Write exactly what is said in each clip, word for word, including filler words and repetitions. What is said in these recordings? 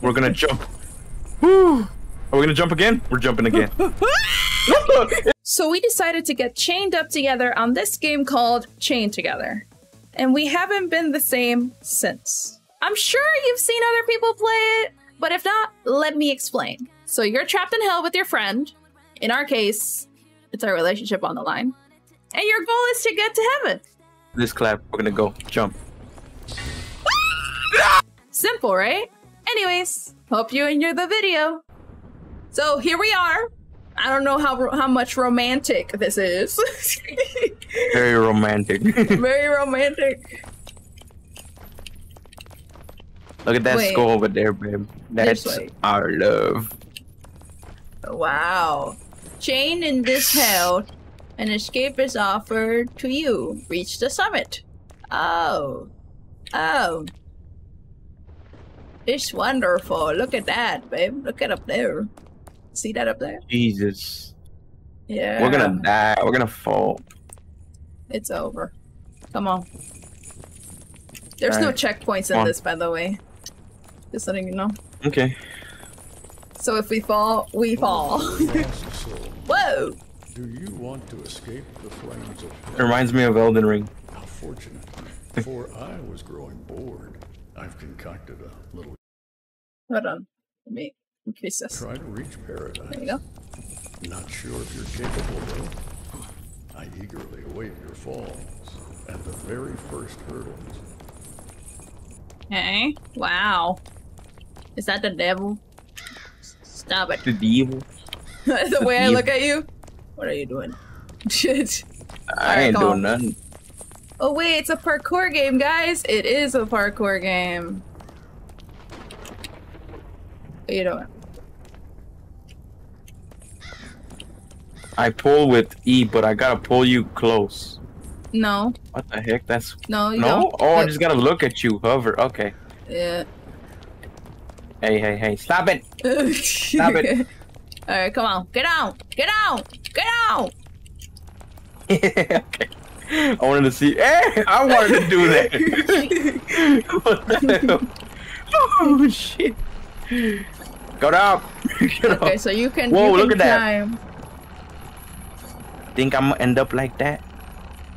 We're gonna jump. Woo. Are we gonna jump again? We're jumping again. So we decided to get chained up together on this game called Chained Together. And we haven't been the same since. I'm sure you've seen other people play it, but if not, let me explain. So you're trapped in hell with your friend. In our case, it's our relationship on the line. And your goal is to get to heaven. This clap, we're gonna go jump. Simple, right? Anyways, hope you enjoyed the video. So here we are. I don't know how how much romantic this is. Very romantic. Very romantic. Look at that Wait. skull over there, babe. That's our love. Wow. Chained in this hell, an escape is offered to you. Reach the summit. Oh. Oh. It's wonderful. Look at that, babe. Look at up there. See that up there? Jesus. Yeah. We're gonna die. We're gonna fall. It's over. Come on. There's All no right. checkpoints in this, by the way. Just letting you know. Okay. So if we fall, we fall. Whoa! Do you want to escape the flames of hell? It reminds me of Elden Ring. How fortunate. Before I was growing bored, I've concocted a little. Hold on. Let me increase this. Try to reach paradise. There you go. Not sure if you're capable, though. I eagerly await your falls at the very first hurdles. Hey! Wow. Is that the devil? Stop it. The devil. That's the way I look at you. What are you doing? I ain't doing nothing. Oh wait, it's a parkour game, guys. It is a parkour game. What are you doing? I pull with E, but I gotta pull you close. No. What the heck? That's no. You no. Don't. Oh, I just gotta look at you. Hover. Okay. Yeah. Hey, hey, hey! Stop it! Stop it! All right, come on! Get out! Get out! Get out! Okay. I wanted to see. Hey, I wanted to do that. What the hell? Oh shit! Go down! Okay, up. So you can. Whoa! You look can at climb. that! Think I'm gonna end up like that?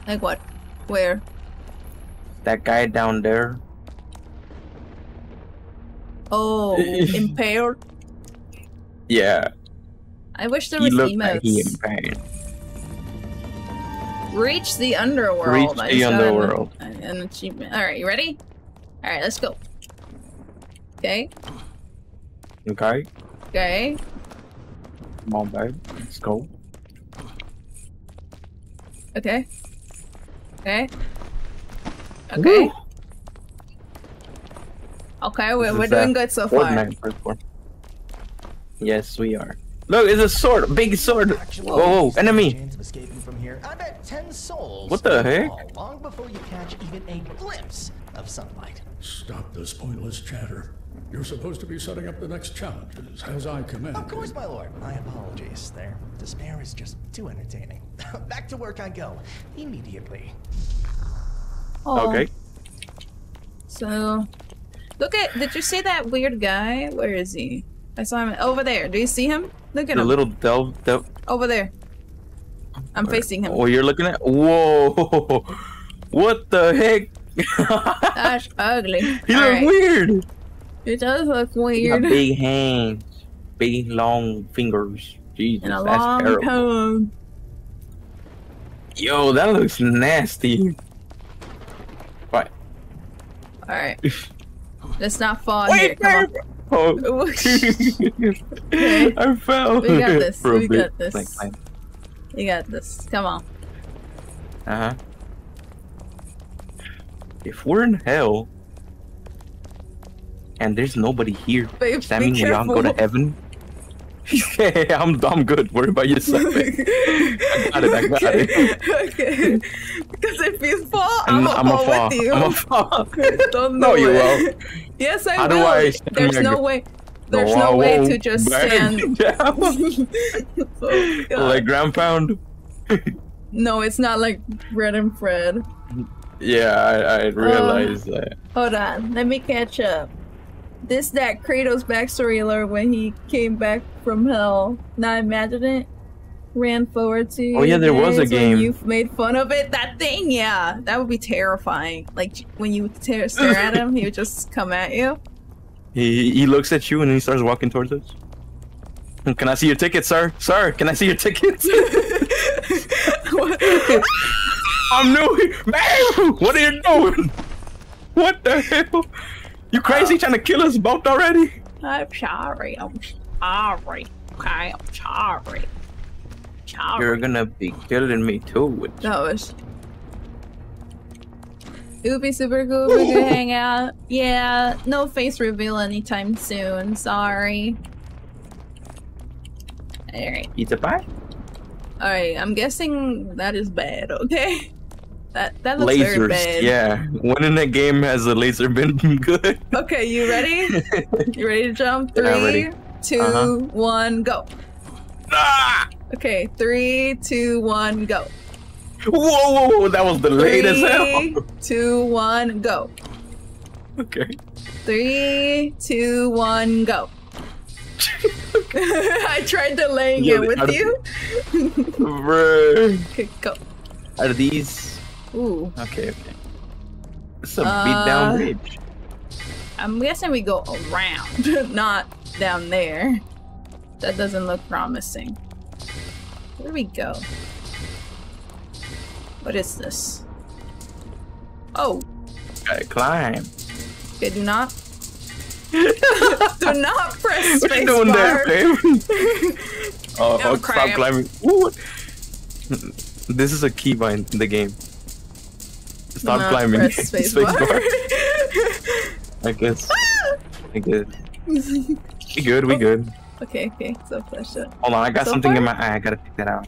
Like what? Where? That guy down there. Oh, impaired? Yeah. I wish there was emotes. He looked like he impaired. Reach the underworld. Reach the underworld. An, an achievement. All right, you ready? All right, let's go. Okay. Okay. Okay. Come on, babe. Let's go. Okay. Okay. Okay. Woo. Okay, we're, we're doing good so Fortnite far. First yes, we are. Look, it's a sword, big sword. Oh, enemy! From here. I bet ten souls what the heck? Long before you catch even a glimpse of sunlight. Stop this pointless chatter. You're supposed to be setting up the next challenges, as I command. Of course, my lord. My apologies. Their despair is just too entertaining. Back to work I go immediately. Oh. Okay. So, look at. Did you see that weird guy? Where is he? I saw him over there. Do you see him? Look at the him. A little delve. Del over there. I'm Where? facing him. Oh, you're looking at. Whoa! What the heck? That's ugly. He looks right. weird. It does look weird. Got big hands, big long fingers. Jesus, and a that's long terrible. Comb. Yo, that looks nasty. What? All right. Let's not fall. Wait, here. Come on. Oh. Okay. I fell. We got this. We got this. Like, like. You got this. Come on. Uh huh. If we're in hell and there's nobody here, babe, does that mean we all go to heaven? Hey, I'm I'm good. Worry about yourself. I got it. I got okay. it. Okay. Because if you fall, I'm gonna fall, fall with you. I'm gonna fall. Don't no, you won't. Yes, I How will. Do I There's no go? way. There's no, no way to just stand down. Oh, like ground pound. No, it's not like Red and Fred. Yeah, I I realized um, that. Hold on, let me catch up. This, that Kratos backstory alert when he came back from hell. Not imagine it. Ran forward to. Oh yeah, there was a game. You made fun of it. That thing, yeah, that would be terrifying. Like when you tear, stare at him, he would just come at you. He he looks at you and then he starts walking towards us. Can I see your ticket, sir? Sir, can I see your ticket? I'm new here, man. What are you doing? What the hell? You crazy? Um, trying to kill us both already? I'm sorry. I'm sorry. Okay, I'm sorry. Sorry. You're gonna be killing me too with that was... It would be super cool if we could hang out. Yeah, no face reveal anytime soon. Sorry. Alright. Pizza pie? Alright, I'm guessing that is bad, okay? That that looks Lasers, very bad. Yeah. When in that game has a laser been good? Okay, you ready? You ready to jump? Three, two, uh-huh. one, go. Ah! Okay, three, two, one, go. Whoa, whoa, whoa, that was delayed as hell. Three, two, one, go. Okay. Three, two, one, go. I tried delaying yeah, it with are, you. Bruh. Okay, go. Are these? Ooh. Okay, okay. It's a uh, beat down bridge. I'm guessing we go around, not down there. That doesn't look promising. Where do we go? What is this? Oh! Gotta climb. Okay, do not. Do not press space What are you doing bar. there, babe? Oh, oh stop climbing. Ooh. This is a keybind in the game. Stop not climbing. Press space space bar. Bar. I guess. I guess. We good, we good. Okay, okay, so flash it. Hold on, I got so something far? in my eye, I gotta pick that out.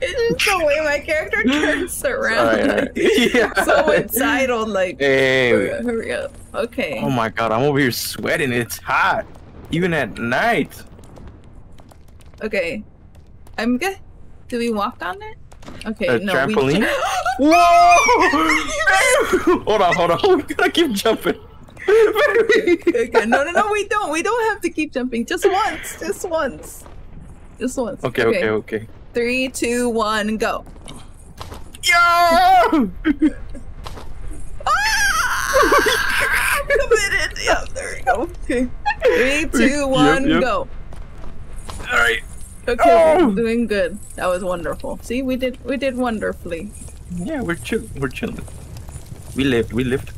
It's just the way my character turns around. All right, all right. Yeah. So entitled, like, hey, hurry up, hurry up. Okay. Oh my god, I'm over here sweating, it's hot. Even at night. Okay. I'm good. Do we walk on it? Okay, A no, trampoline? We Whoa! Hold on, hold on, we gotta keep jumping. Okay, no, no, no, we don't. We don't have to keep jumping. Just once. Just once. Just once. Okay, okay, okay. okay. Three, two, one, go. Yo! Ah! Committed. Yeah, there we go. Okay. Three, two, one, yep, yep. go. All right. Okay, oh! We're doing good. That was wonderful. See, we did, we did wonderfully. Yeah, we're chill. We're chilling. We lived. We lived.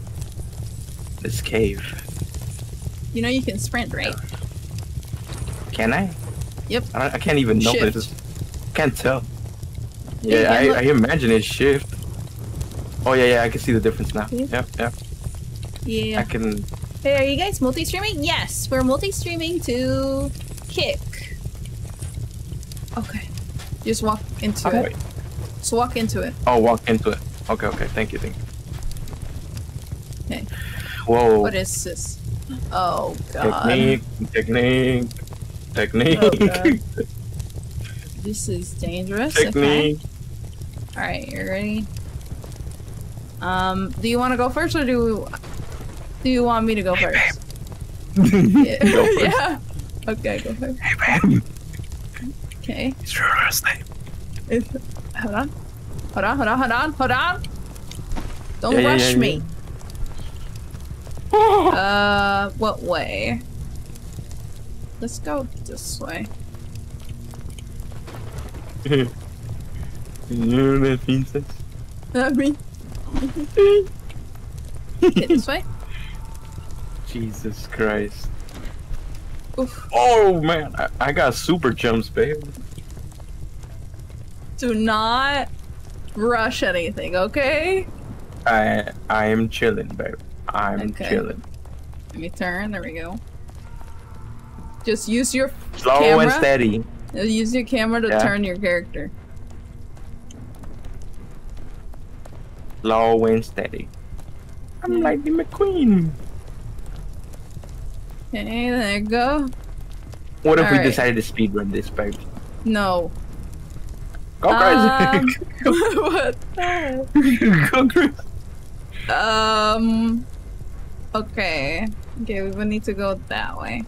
This cave. You know you can sprint, right? Can I? Yep. I, don't, I can't even shift. know this. Can't tell. Yeah, yeah I, I imagine it shift. Oh yeah, yeah, I can see the difference now. Yep, yep. yep. Yeah. I can. Hey, are you guys multi-streaming? Yes, we're multi-streaming to Kick. Okay. Just walk into oh, it. Wait. Just walk into it. Oh, walk into it. Okay, okay. Thank you, thank you. Okay. Whoa. What is this? Oh god. Technique, technique, technique. Oh, this is dangerous. Technique. Okay. Alright, you ready? Um, do you want to go first or do do you want me to go first? Yeah. Go first. Yeah. Okay, go first. Hey, babe. Okay. It's your last name. It's, hold on. Hold on, hold on, hold on, hold on. Don't yeah, rush yeah, yeah, me. Yeah. Uh, what way? Let's go this way. You know what that means? That means. Okay, this way? Jesus Christ. Oof. Oh man, I, I got super jumps, babe. Do not rush anything, okay? I I am chilling, babe. I'm okay. chilling. Let me turn. There we go. Just use your slow camera. and steady. Use your camera to yeah. turn your character. Slow and steady. I'm Lightning McQueen. Okay, there you go. What if All we right. decided to speedrun this part? No. Go um, crazy. What? Go crazy. Um. Okay. Okay, we would need to go that way.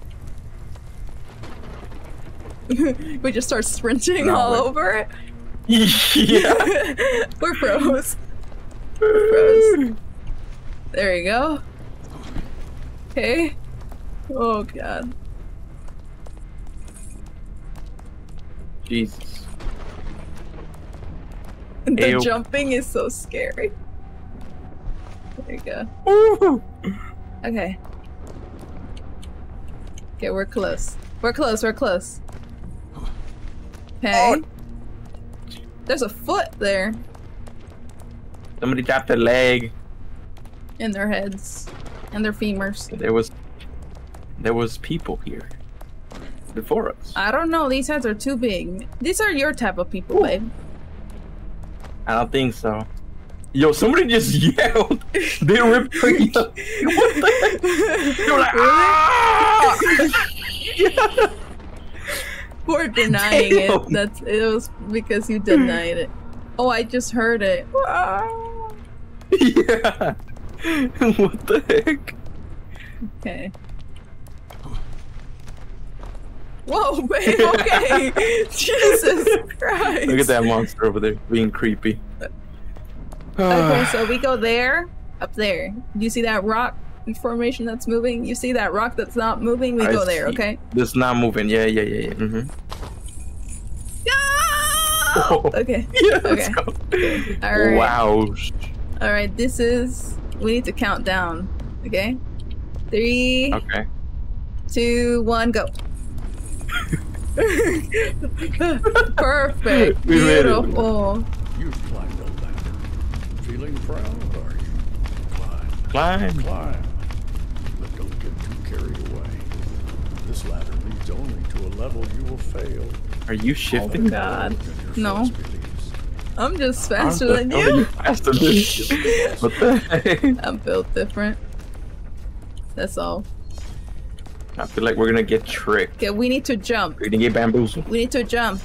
We just start sprinting no, all we're... over it. Yeah. We're pros. Pros. There you go. Okay. Oh god. Jesus. The Ayo. jumping is so scary. There you go. Ooh. Okay. Okay, we're close. We're close, we're close. Okay. Oh. There's a foot there. Somebody dropped a leg. In their heads. And their femurs. There was there was people here. Before us. I don't know, these heads are too big. These are your type of people, Ooh. babe. I don't think so. Yo, somebody just yelled. They ripped me up. What the heck? They were like, ah! We're denying Damn. it. That's it was because you denied it. Oh, I just heard it. Ah. Yeah. What the heck? Okay. Whoa, babe, okay. Jesus Christ. Look at that monster over there being creepy. Okay, so we go there, up there. You see that rock formation that's moving? You see that rock that's not moving? We I go there, okay? It's not moving. Yeah, yeah, yeah, yeah. Mm-hmm. Go! Oh. Okay. Yeah, okay. Go. Okay. All right. Wow. All right, this is... We need to count down, okay? Three, okay. two, one, go. Perfect. We Beautiful. You climbed the ladder. Feeling proud, are you? Climb. Climb. Climb. But don't get too carried away. This ladder leads only to a level you will fail. Are you shifting? Oh God. No. I'm just faster I'm than you. you faster than you. What the heck? I'm built different. That's all. I feel like we're gonna get tricked. Okay, we need to jump. We're gonna get bamboozled. We need to jump.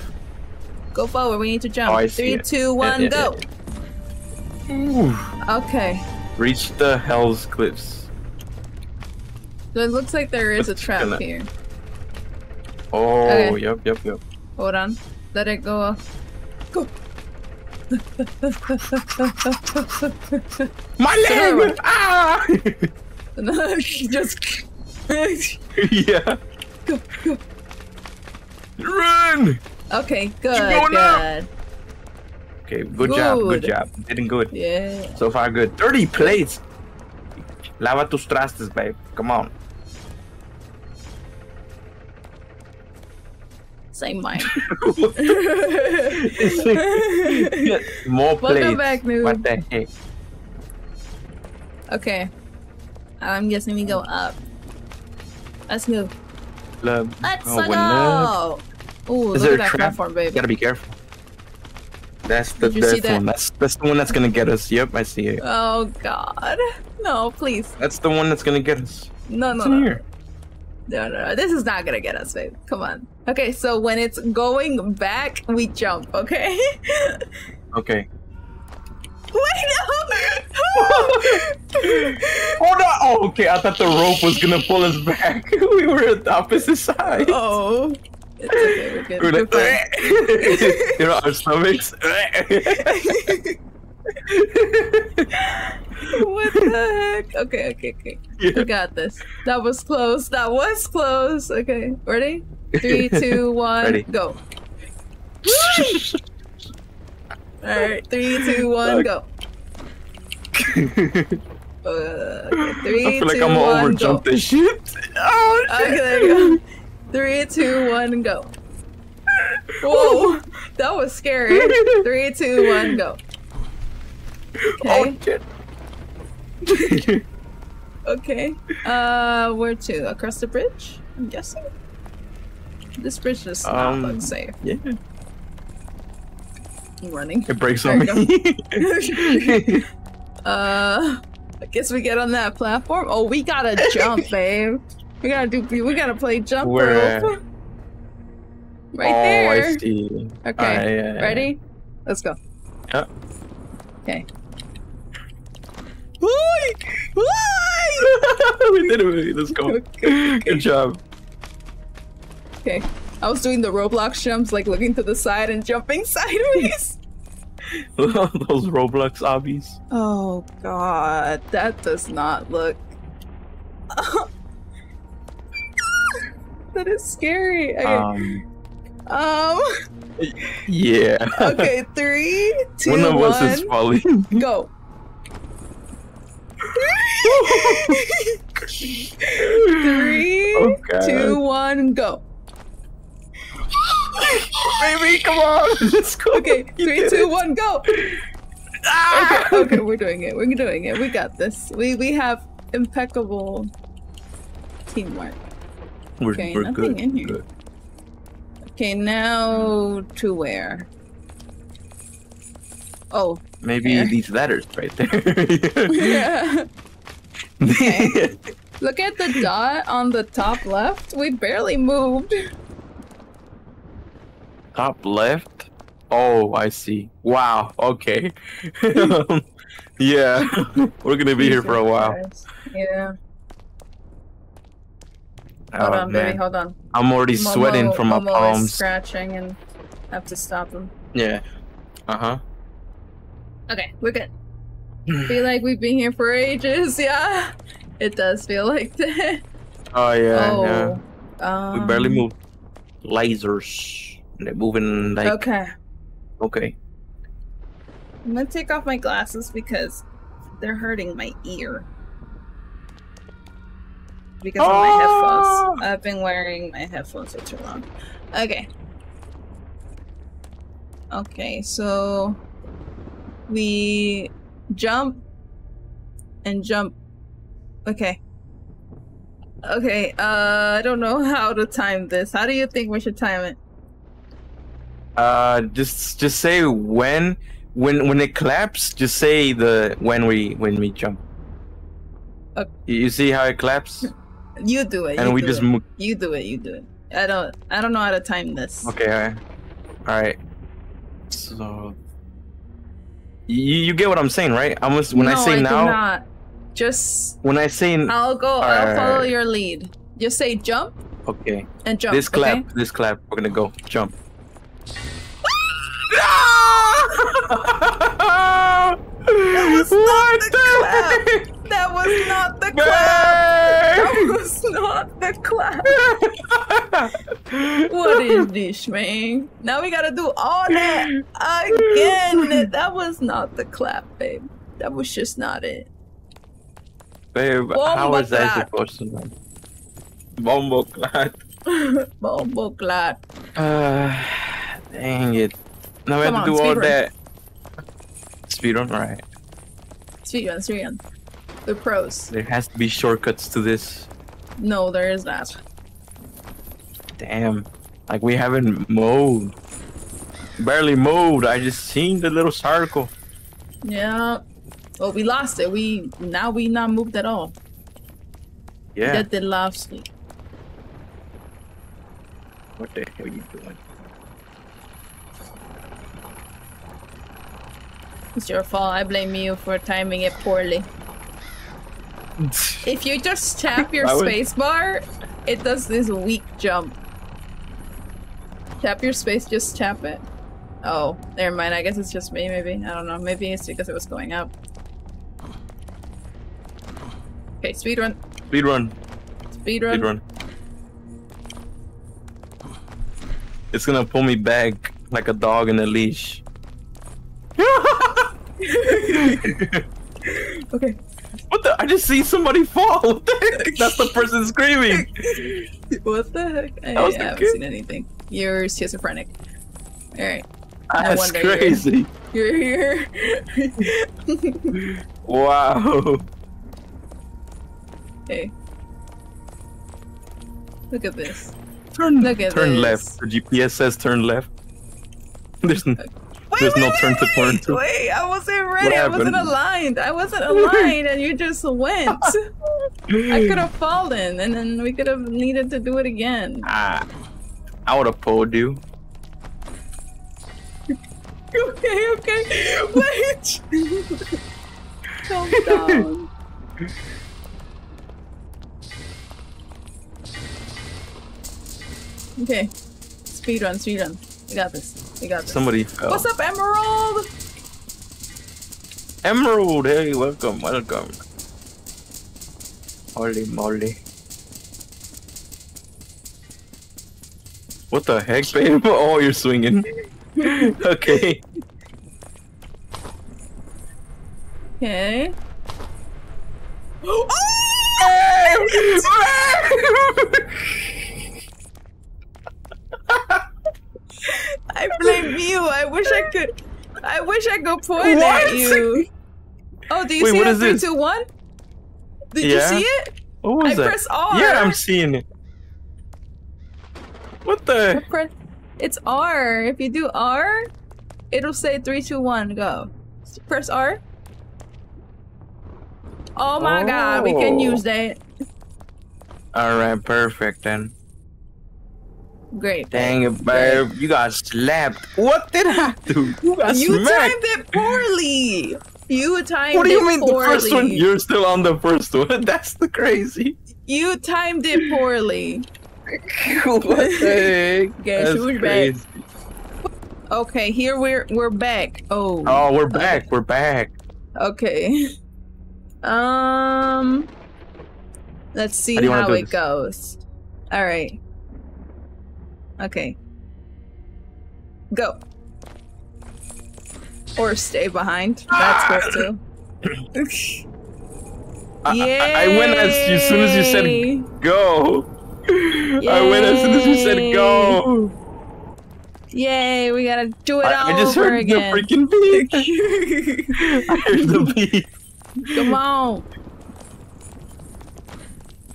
Go forward, we need to jump. Oh, Three, it. two, one, it, it, go! It, it. Okay. Reach the Hell's Cliffs. So it looks like there is What's a trap gonna... here. Oh, okay. yep, yep, yep. Hold on. Let it go off. Go! My leg! Ah! No, just... yeah. Go, go. Run! Okay, good, good. Up. Okay, good, good job, good job. Getting good. Yeah. So far, good. thirty plates! Lava tus trastes, babe. Come on. Same mine. More plates. Back, what the heck? Okay. I'm guessing we go up. Let's move. Love. Let's oh, go. Oh, look at that platform, baby. Gotta be careful. That's the death one. That's that's the one that's gonna get us. Yep, I see it. Oh God, no, please. That's the one that's gonna get us. No, no, no. Here. No, no, no. This is not gonna get us, babe. Come on. Okay, so when it's going back, we jump. Okay. Okay. Wait, no! Oh. Hold on! Oh, okay, I thought the rope was gonna pull us back. We were at the opposite side. Oh. It's okay, we're good. We're like, good you know, our stomachs. What the heck? Okay, okay, okay. Yeah. We got this. That was close. That was close. Okay, ready? Three, two, one, ready. go. Alright, three, two, one, go. uh, okay. Three, I feel like two, I'm gonna over jump this shit. Oh, shit. Okay, there you go. Three, two, one, go. Whoa, that was scary. Three, two, one, go. Okay. Oh, shit. Okay. Uh, where to? Across the bridge? I'm guessing. This bridge does not um, look safe. Yeah. Running. It breaks there on me. uh, I guess we get on that platform. Oh, we gotta jump, babe. We gotta do. We gotta play jump rope. Right oh, there. I see. Okay. Uh, yeah, yeah, yeah. Ready? Let's go. Yeah. Okay. We did it. Let's go. Okay, okay. Good job. Okay. I was doing the Roblox jumps, like looking to the side and jumping sideways. Those Roblox obbies. Oh god, that does not look... That is scary. Okay. Um... um... Yeah. Okay, three, two, one. One of us is falling. Go. Three, oh, two, one, go. Baby, come on, let's go. Okay, you three, two, it. one, go. Ah! Okay, okay, we're doing it. We're doing it. We got this. We we have impeccable teamwork. We're, okay, we're nothing good. in here. Good. Okay, now to where? Oh. Maybe there. These letters right there. Yeah. Okay. Look at the dot on the top left. We barely moved. Top left? Oh, I see. Wow. Okay. Yeah. We're gonna be Jesus here for a while. Christ. Yeah. Hold oh, on, man. baby. Hold on. I'm already Momo, sweating from Momo my palms. Is scratching and have to stop him. Yeah. Uh huh. Okay, we're good. Feel like we've been here for ages. Yeah. It does feel like that. Oh yeah. Oh, yeah. Um... We barely moved. Lasers. They're moving like. Okay. Okay. I'm gonna take off my glasses because they're hurting my ear. Because oh! of my headphones. I've been wearing my headphones for too long. Okay. Okay, so we jump and jump. Okay. Okay, uh I don't know how to time this. How do you think we should time it? Uh just just say when when when it claps, just say the when we when we jump. Okay. You see how it claps? You do it. And you we do just it. You do it. You do it. I don't. I don't know how to time this. Okay. All right. All right. So you you get what I'm saying, right? I must when no, I say I now. No, I do not. Just when I say. I'll go. I'll right. follow your lead. Just say jump. Okay. And jump. This clap. Okay? This clap. We're gonna go jump. That was not the clap. That was not the clap. That was not the clap. What is this, man? Now we gotta do all that again. That was not the clap, babe. That was just not it. Babe, Bombo how was that supposed to know? Bombo clap. Bombo clap. Uh, dang it. Now we Come have to on, do all run. that. Speedrun, right? Speedrun, speedrun. The pros. There has to be shortcuts to this. No, there is not. Damn. Like, we haven't moved. Barely moved. I just seen the little circle. Yeah. Well, we lost it. We Now we not moved at all. Yeah. That did last week. What the hell are you doing? It's your fault. I blame you for timing it poorly. If you just tap your space bar, it does this weak jump. Tap your space, just tap it. Oh, never mind. I guess it's just me, maybe. I don't know. Maybe it's because it was going up. Okay, speedrun. Speedrun. Speedrun. Speedrun. It's gonna pull me back like a dog in a leash. Okay. What the? I just see somebody fall. What the heck? That's the person screaming. What the heck? I, I haven't kid. seen anything. You're schizophrenic. All right. That's no crazy. You're, you're here. Wow. Hey. Look at this. Turn. Look at turn this. left. The G P S says turn left. There's. Okay. Wait, There's wait, no wait, turn to turn to. Wait, I wasn't ready. I wasn't aligned. I wasn't aligned, and you just went. I could have fallen, and then we could have needed to do it again. Ah, I would have pulled you. Okay, okay. Wait. Calm down. Okay. Speed run, speed run. We got this. We got this. Somebody fell. What's up, Emerald? Emerald, hey, welcome, welcome. Holy moly. What the heck, babe? Oh, you're swinging. Okay. Okay. Oh! I blame you. I wish I could. I wish I could point what? At you. Oh, do you Wait, see that? Three, two, one. Did yeah. you see it? What was I that? Press R. Yeah, I'm seeing it. What the? It's R. If you do R, it'll say three, two, one, go. Press R. Oh my oh. god, we can use that. Alright, perfect then. Great. Dang it, babe. Great. You got slapped. What did I do? You got you smacked. You timed it poorly. You timed it poorly. What do you mean poorly. The first one? You're still on the first one. That's the crazy. You timed it poorly. What the heck? Guess who's back? Okay, here we're we're back. Oh. Oh, we're back. Okay. We're back. Okay. Um. Let's see how, how it this? goes. All right. Okay. Go. Or stay behind. That's good too. I, I, I went as, as soon as you said go. Yay. I went as soon as you said go. Yay, we gotta do it I, all I just over heard again. The freaking beat. I heard the beat. Come on.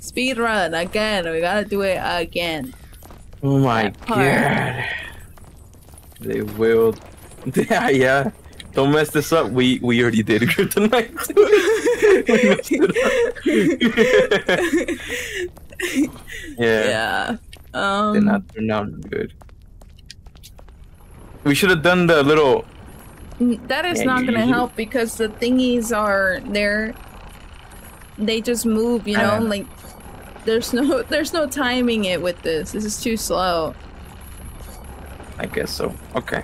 Speed run again. We gotta do it again. Oh my god. They will. Yeah, yeah. Don't mess this up. We we already did it good tonight. We messed it up. Yeah. Yeah. Um, did not turn out good. We should have done the little. That is yeah, not gonna usually... help because the thingies are there. They just move, you know, uh, like. There's no, there's no timing it with this. This is too slow. I guess so. Okay.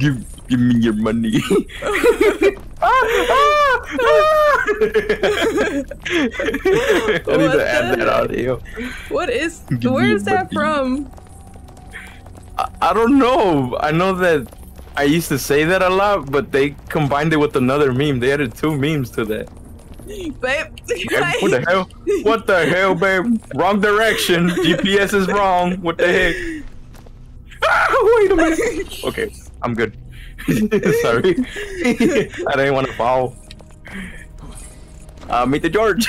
Give, give me your money. Ah, ah, ah. I need to add that audio. What is? Give where is that from? I, I don't know. I know that I used to say that a lot, but they combined it with another meme. They added two memes to that. Babe, what the hell? What the hell, babe? Wrong direction. G P S is wrong. What the heck? Ah, wait a minute. Okay, I'm good. Sorry, I didn't want to fall. Uh, Mister George.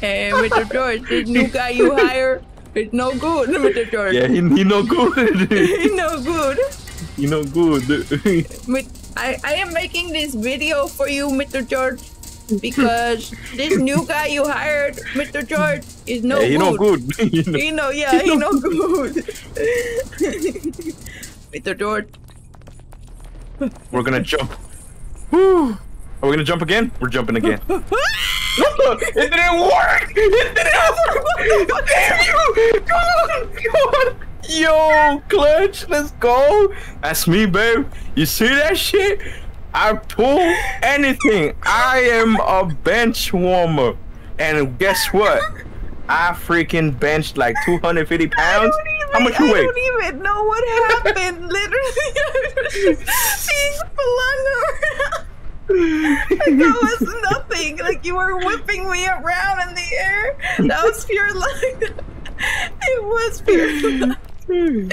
Hey, Mister George, this new guy you hire is no good, Mister George. Yeah, he, he no good. He no good. He no good. I, I am making this video for you, Mister George, because this new guy you hired, Mister George, is no yeah, he good. No good. He no good. He no, yeah, he, he no, no good. good. Mister George. We're gonna jump. Whew. Are we gonna jump again? We're jumping again. It didn't work! It didn't work! Damn you! Come on! Come on! Yo, clutch, let's go! That's me, babe. You see that shit? I pull anything. I am a bench warmer. And guess what? I freaking benched like two hundred fifty pounds. Even, How much you I weigh? I don't even know what happened. Literally, she flung around. Like that was nothing. Like you were whipping me around in the air. That was pure luck. It was pure luck. It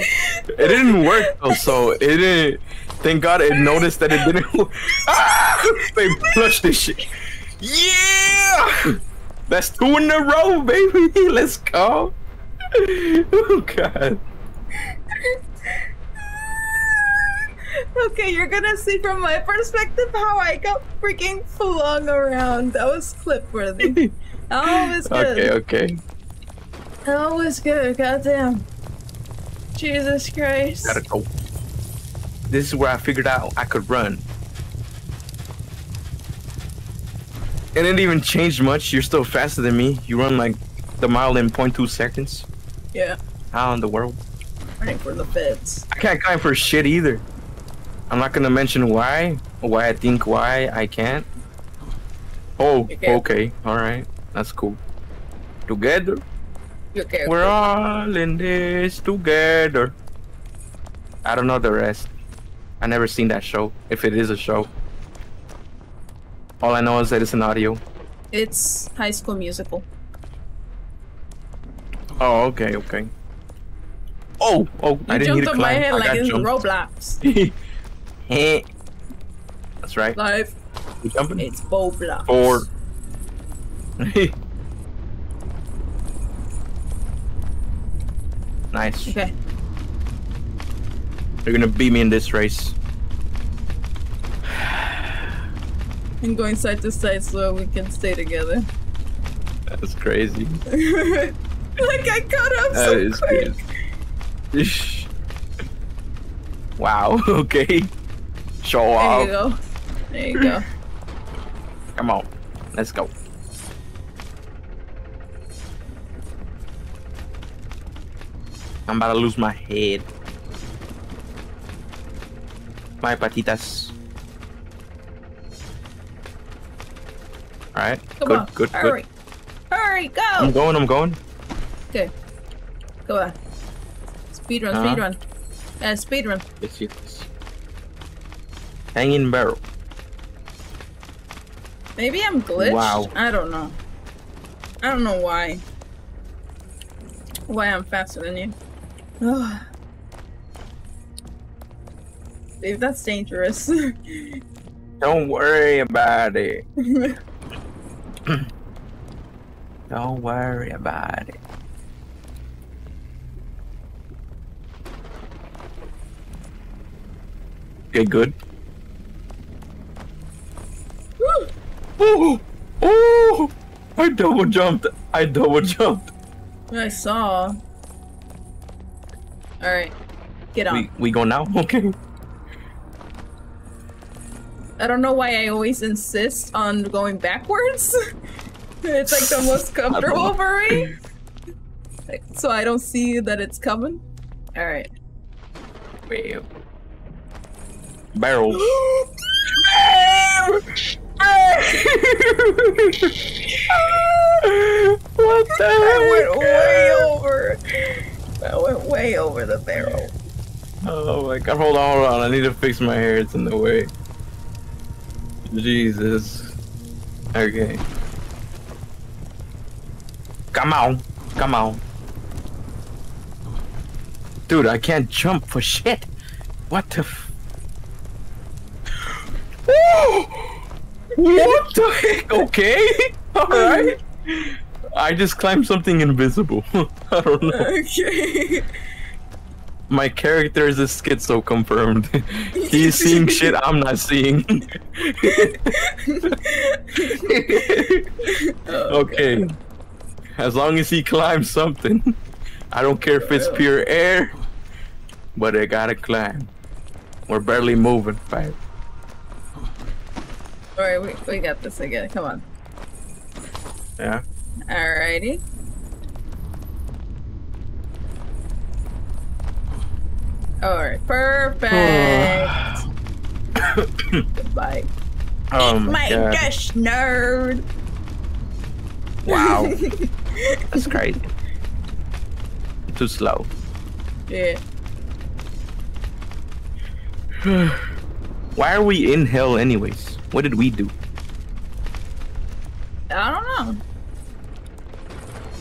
didn't work though, so it didn't. Thank God it noticed that it didn't work. Ah! They flushed this shit. Yeah! That's two in a row, baby. Let's go. Oh, God. Okay, you're gonna see from my perspective how I got freaking flung around. That was clip-worthy. That was good. Okay, okay. That was good, goddamn. Jesus Christ. Gotta go. This is where I figured out I could run. It didn't even change much. You're still faster than me. You run like the mile in point two seconds. Yeah. How in the world? Running for the feds. I can't climb for shit either. I'm not gonna mention why, why I think why I can't. Oh, okay, all right, that's cool. Together, okay, we're okay. all in this together. I don't know the rest. I never seen that show. If it is a show, all I know is that it's an audio. It's High School Musical. Oh, okay, okay. Oh, oh, you I didn't need to climb. My head I like got it's jumped. Roblox. That's right. Life. You jumping? It's Roblox. Four. Nice. Okay. You're gonna beat me in this race. And going side to side so we can stay together. That's crazy. Like I caught up that so is quick. Crazy. Wow. Okay. Show there off. There you go. There you go. Come on. Let's go. I'm about to lose my head. My patitas. Alright. Good, on. good, Hurry. good. Hurry, go! I'm going, I'm going. Okay. Go on. Speed run, uh-huh. speed run. Uh, speed run. Yes, yes. Hanging barrel. Maybe I'm glitched? Wow. I don't know. I don't know why. Why I'm faster than you. Ugh. Dude, that's dangerous. Don't worry about it. Don't worry about it. Okay, good. Oh, oh! I double jumped. I double jumped. I saw. All right, get on. We, we go now. Okay. I don't know why I always insist on going backwards. It's like the most comfortable for me. So I don't see that it's coming. All right. Wait. Barrels. What the that heck? Went way over. That went way over the barrel. Oh my god, hold on, hold on. I need to fix my hair, it's in the way. Jesus. Okay. Come on, come on. Dude, I can't jump for shit. What the f- What the heck? Okay. All right. I just climbed something invisible. I don't know. Okay. My character is a schizo confirmed. He's seeing shit I'm not seeing. Oh, okay. God. As long as he climbs something. I don't care if it's pure air. But I gotta climb. We're barely moving. Right? Alright, we, we got this again. Come on. Yeah. Alrighty. Alright, perfect. Goodbye. Oh my, my gosh, nerd. Wow. That's crazy. Too slow. Yeah. Why are we in hell anyways? What did we do? I don't know.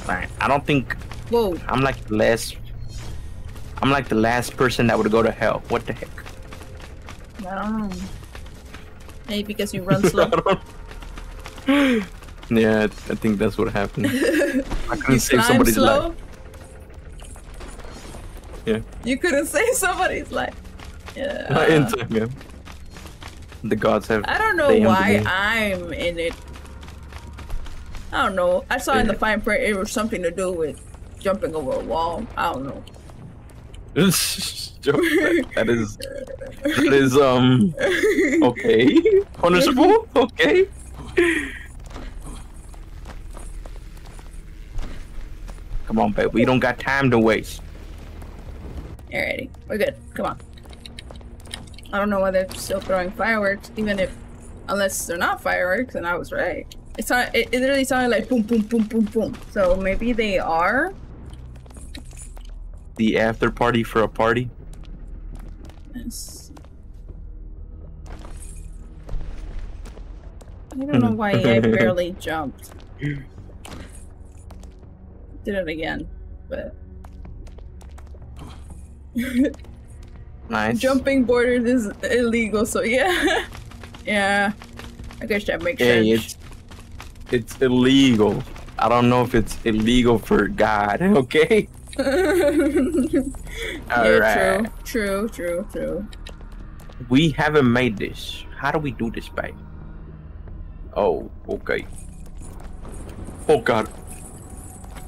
Alright, I don't think. Whoa. I'm like the last. I'm like the last person that would go to hell. What the heck? I don't know. Maybe because you run slow. Yeah, I think that's what happened. I couldn't save somebody's slow? life. Yeah. You couldn't save somebody's life. Yeah. Not in time, yeah. The gods have. I don't know why I'm in it. I don't know. I saw in the fine print it was something to do with jumping over a wall. I don't know. that, that is that is um okay. Punishable? Okay. Come on, babe. We don't got time to waste. Alrighty, we're good. Come on. I don't know whether it's still throwing fireworks, even if, unless they're not fireworks, and I was right. It's not, it, it literally sounded like boom, boom, boom, boom, boom. So maybe they are. The after party for a party. Yes. I don't know why I barely jumped. Did it again, but. Nice. Jumping borders is illegal, so yeah. Yeah. I guess that makes hey, sense. It's, it's illegal. I don't know if it's illegal for God, okay? All yeah, right. True, true, true, true. We haven't made this. How do we do this, babe? Oh, okay. Oh, God.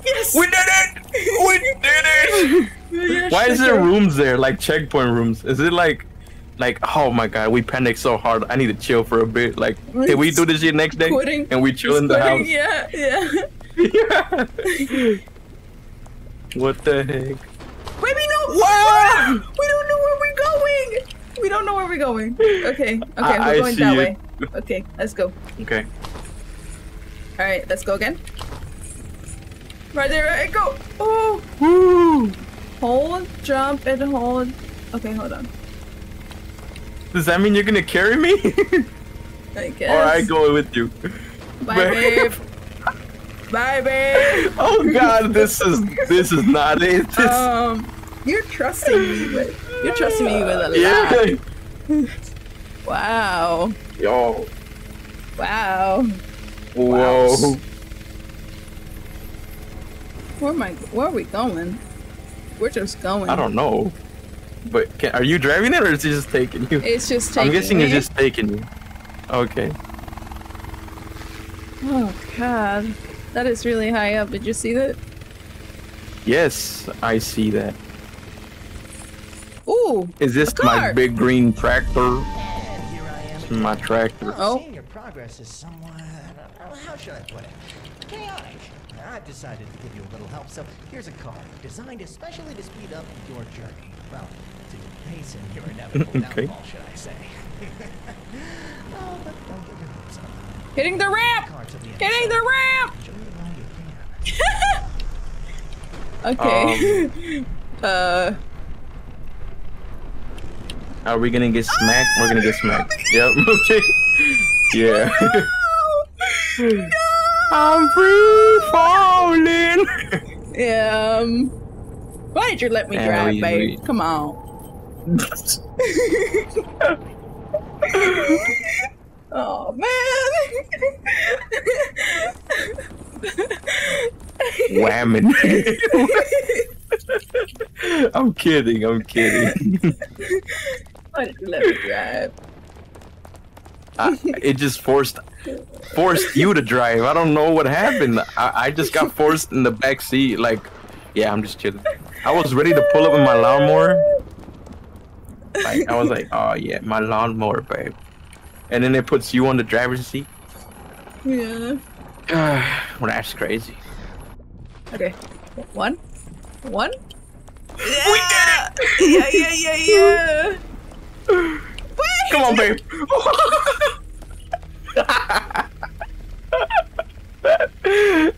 Yes! We did it! We did it! Yes, why is there rooms there, like checkpoint rooms? Is it like, like oh my god, we panicked so hard. I need to chill for a bit. Like, can we do this shit next day? Quitting, and we chill in the quitting, house. Yeah, yeah. Yeah. What the heck? Wait, we know. Wow! We don't know where we're going. We don't know where we're going. Okay, okay, I, we're going that it. way. Okay, let's go. Okay. All right, let's go again. Right there, right, go. Oh. Woo. Hold, jump, and hold. Okay, hold on. Does that mean you're gonna carry me? I guess. Or I go with you. Bye, babe. Bye, babe. Oh God, this is this is not it. This... Um, you're trusting me with you're trusting me with a yeah. lot. Wow. Yo. Wow. Whoa. Wow. Where am I? Where are we going? We're just going. I don't know, but can, are you driving it or is it just taking you? It's just taking. I'm guessing me. It's just taking you. Okay. Oh God, that is really high up. Did you see that? Yes, I see that. Ooh. Is this my big green tractor? It's my tractor. Oh. Seeing your progress is somewhat. How should I put it? Chaotic. I've decided to give you a little help, so here's a car designed especially to speed up your journey. Well, to pace in your inevitable okay. downfall, should I say. Oh, but don't get your hopes up. Hitting the ramp! Hitting the ramp! Okay. Um, uh. Are we gonna get smacked? We're gonna get smacked. Yep, okay. Yeah. No! No! I'm free falling. Yeah, um, why did you let me drive, hey, babe? Come on. Oh man. Whamming. I'm kidding. I'm kidding. Why did you let me drive? I, it just forced. Forced you to drive. I don't know what happened. I, I just got forced in the back seat. Like, yeah, I'm just chilling. I was ready to pull up in my lawnmower. Like, I was like, oh yeah, my lawnmower, babe. And then it puts you on the driver's seat. Yeah. Well, that's crazy. Okay, one, one. Yeah. We did it! Yeah, yeah, yeah, yeah. Come on, babe.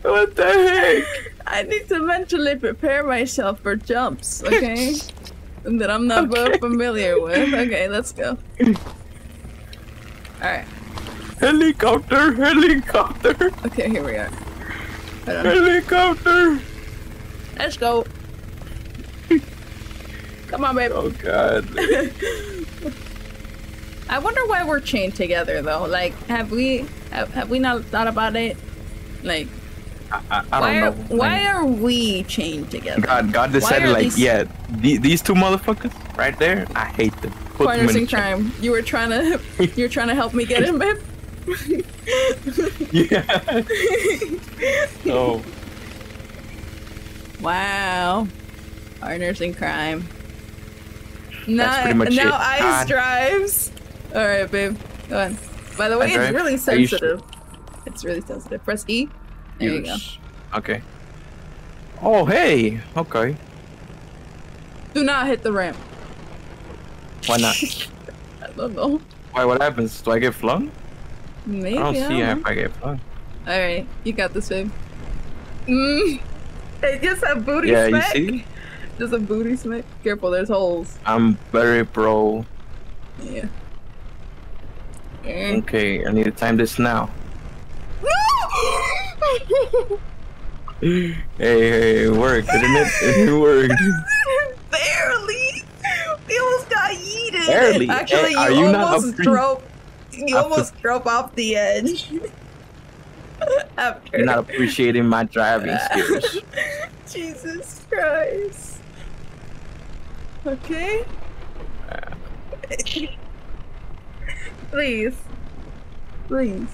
What the heck? I need to mentally prepare myself for jumps, okay? That I'm not okay. familiar with. Okay, let's go. Alright. Helicopter! Helicopter! Okay, here we are. Helicopter! Let's go. Come on, babe. Oh, God. I wonder why we're chained together, though. Like, have we have, have we not thought about it? Like, I, I, I why, don't know. Are, why are we chained together? God, God decided, like, these... yeah, th these two motherfuckers right there, I hate them. Partners in crime. You were trying to, you were trying to help me get him, babe. Yeah. Oh. Wow. Partners in crime. Now, now it. Ice ah. drives. All right, babe. Go on. By the way, it's really sensitive. It's really sensitive. Press E. There yes. you go. Okay. Oh, hey. Okay. Do not hit the ramp. Why not? I don't know. Why? What happens? Do I get flung? Maybe. I don't see if I get flung. All right, you got this, babe. Mmm. It just a booty yeah, smack. Yeah, you see? Just a booty smack. Careful, there's holes. I'm very pro. Yeah. Mm. Okay, I need to time this now. Hey, hey, it worked, didn't it? It worked. Barely. We almost got yeeted. Barely. Actually, hey, you, you almost drove. You almost drove off the edge. After. You're not appreciating my driving skills. Jesus Christ. Okay. Uh. Please. Please.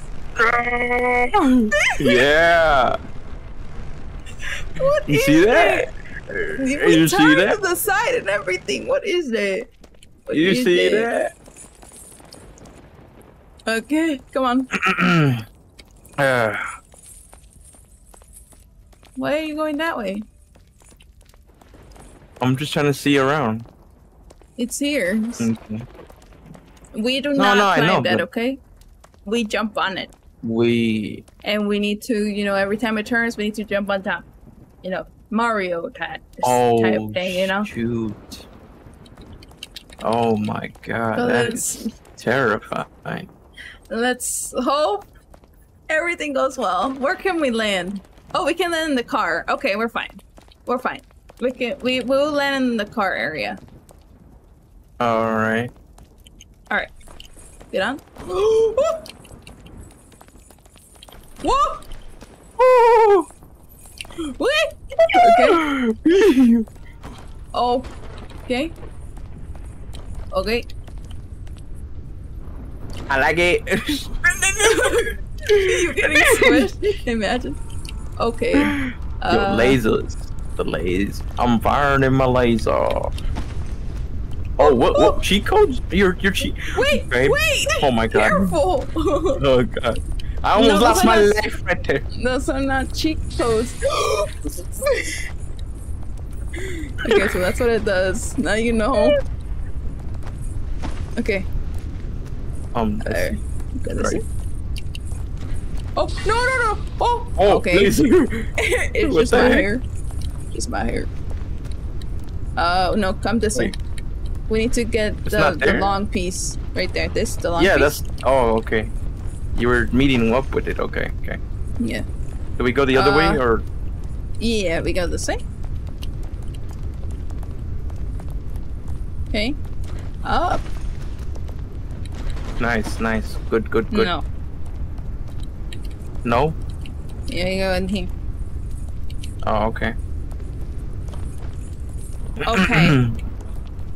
Yeah. What you is see that? that? You, you see that? To the side and everything. What is that? What you is see that? that? Okay, come on. uh. Why are you going that way? I'm just trying to see around. It's here. Okay. We do no, not no, climb know, that, but... okay? We jump on it. We and we need to, you know, every time it turns, we need to jump on top. You know, Mario type, oh, type thing, you know? Shoot. Oh my god, so that's terrifying. Let's hope everything goes well. Where can we land? Oh, we can land in the car. Okay, we're fine. We're fine. We can we will land in the car area. Alright. Alright. Get on. Whoa! Whoa! What? Okay. Oh. Okay. Okay. I like it. You're getting squished. Imagine. Okay. Uh, the lasers. The lasers. I'm firing my laser. Oh, what? What? Cheat codes? Your your cheat. Wait. Babe. Wait. Oh my god. Careful. Oh god. I almost no, lost my not, life right there. Those are not cheat codes. Okay, so that's what it does. Now you know. Okay. Um. That's right. That's right. Oh no no no! Oh. Oh. Okay. It's what just my heck? hair. Just my hair. Uh no, come this Wait. way. We need to get the, the long piece right there. This the long yeah, piece. Yeah, that's. Oh okay. You were meeting up with it, okay, okay. Yeah. Do we go the other uh, way, or? Yeah, we go this way. Okay. Up. Nice, nice. Good, good, good. No. No? Yeah, you go in here. Oh, okay. Okay.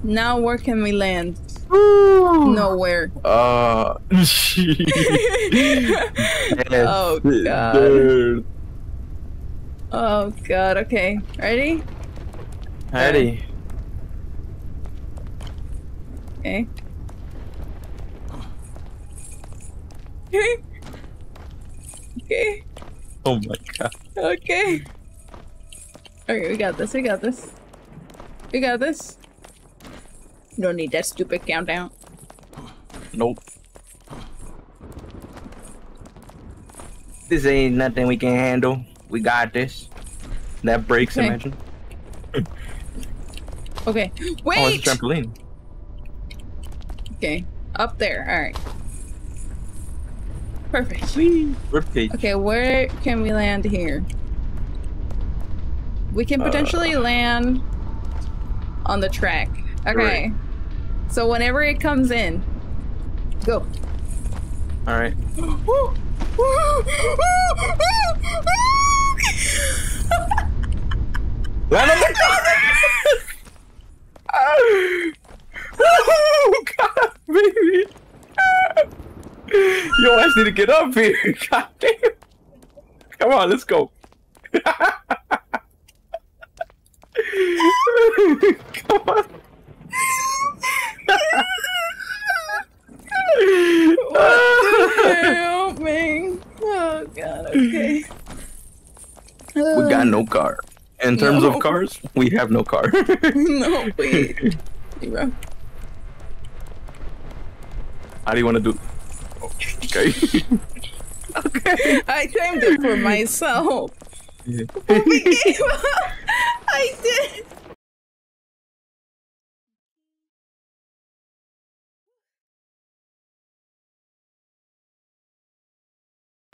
Now where can we land? Ooh. Nowhere. Uh. Oh god. Oh god. Okay. Ready? Ready. Okay. Okay. Okay. Oh my god. Okay. Okay. We got this. We got this. We got this. You don't need that stupid countdown. Nope. This ain't nothing we can handle. We got this. That breaks, okay. Imagine. Okay. Wait! Oh, it's a trampoline. Okay. Up there. Alright. Perfect. Whee! Ripcage. Okay, where can we land here? We can potentially uh, land on the track. Okay. Right. So whenever it comes in, go. All right. Right on the corner! Oh, God. Your ass need to get up here. God damn. Come on, let's go. Come on. What's happening? Oh god, okay. We got no car. In terms no. of cars, we have no car. No, wait. Zero. How do you want to do? Oh, okay. Okay. I timed it for myself. Yeah. But we gave up. I did.